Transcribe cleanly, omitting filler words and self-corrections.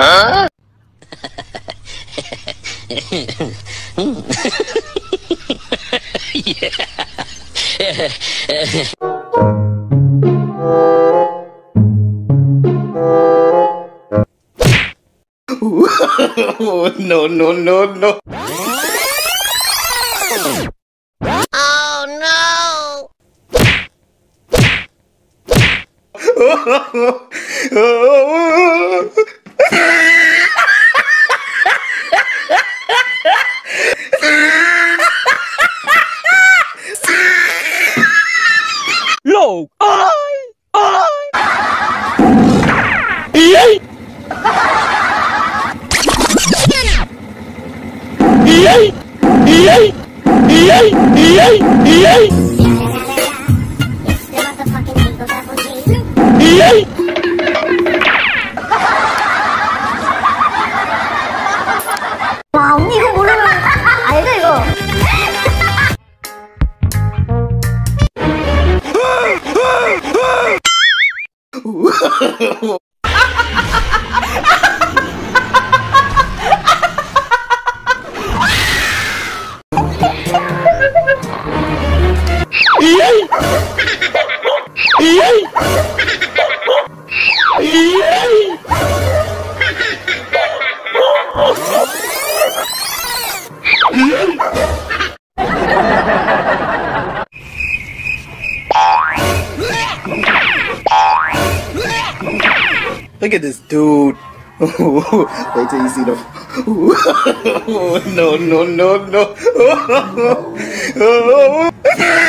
Huh? Yeah. Oh, no. Oh, no. Look, I. 와, 언니 이거 모르면 알죠 이거? Look at this dude. Wait till you see them. No.